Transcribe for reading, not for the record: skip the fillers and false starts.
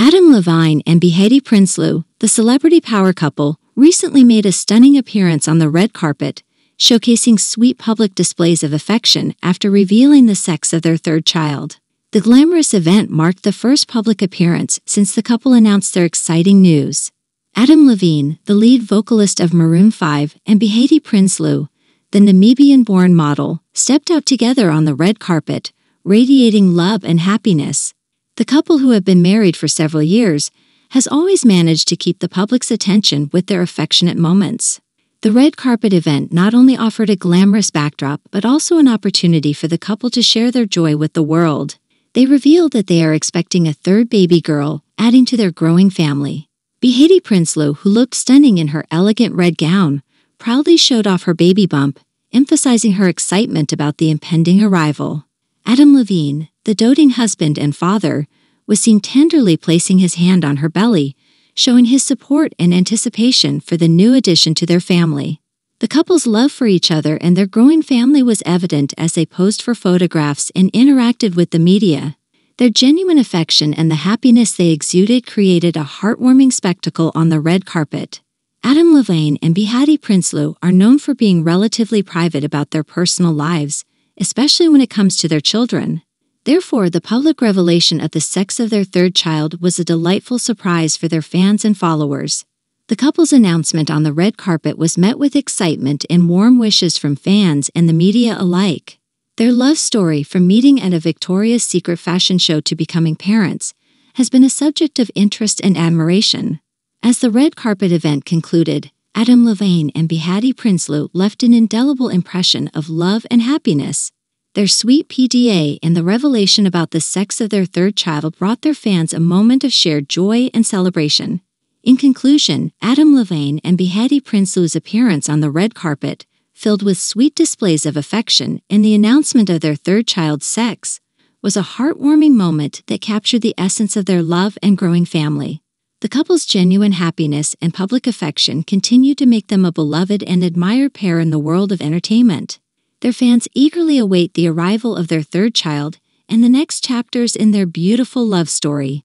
Adam Levine and Behati Prinsloo, the celebrity power couple, recently made a stunning appearance on the red carpet, showcasing sweet public displays of affection after revealing the sex of their third child. The glamorous event marked the first public appearance since the couple announced their exciting news. Adam Levine, the lead vocalist of Maroon 5, and Behati Prinsloo, the Namibian-born model, stepped out together on the red carpet, radiating love and happiness. The couple, who have been married for several years, has always managed to keep the public's attention with their affectionate moments. The red carpet event not only offered a glamorous backdrop but also an opportunity for the couple to share their joy with the world. They revealed that they are expecting a third baby girl, adding to their growing family. Behati Prinsloo, who looked stunning in her elegant red gown, proudly showed off her baby bump, emphasizing her excitement about the impending arrival. Adam Levine, the doting husband and father, was seen tenderly placing his hand on her belly, showing his support and anticipation for the new addition to their family. The couple's love for each other and their growing family was evident as they posed for photographs and interacted with the media. Their genuine affection and the happiness they exuded created a heartwarming spectacle on the red carpet. Adam Levine and Behati Prinsloo are known for being relatively private about their personal lives, especially when it comes to their children. Therefore, the public revelation of the sex of their third child was a delightful surprise for their fans and followers. The couple's announcement on the red carpet was met with excitement and warm wishes from fans and the media alike. Their love story, from meeting at a Victoria's Secret fashion show to becoming parents, has been a subject of interest and admiration. As the red carpet event concluded, Adam Levine and Behati Prinsloo left an indelible impression of love and happiness. Their sweet PDA and the revelation about the sex of their third child brought their fans a moment of shared joy and celebration. In conclusion, Adam Levine and Behati Prinsloo's appearance on the red carpet, filled with sweet displays of affection and the announcement of their third child's sex, was a heartwarming moment that captured the essence of their love and growing family. The couple's genuine happiness and public affection continue to make them a beloved and admired pair in the world of entertainment. Their fans eagerly await the arrival of their third child and the next chapters in their beautiful love story.